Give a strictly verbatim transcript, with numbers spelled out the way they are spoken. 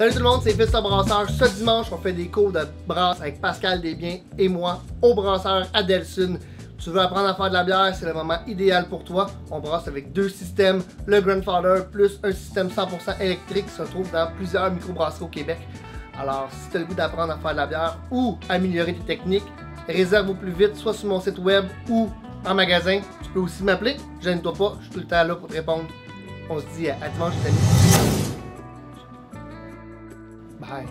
Salut tout le monde, c'est Fils Brasseur. Ce dimanche, on fait des cours de brasse avec Pascal Desbiens et moi au brasseur à Delsun. Tu veux apprendre à faire de la bière, c'est le moment idéal pour toi. On brasse avec deux systèmes, le Grandfather plus un système cent pour cent électrique qui se trouve dans plusieurs microbrasseries au Québec. Alors, si tu as le goût d'apprendre à faire de la bière ou améliorer tes techniques, réserve au plus vite, soit sur mon site web ou en magasin. Tu peux aussi m'appeler, gêne-toi pas, je suis tout le temps là pour te répondre. On se dit à dimanche, les amis. Bye.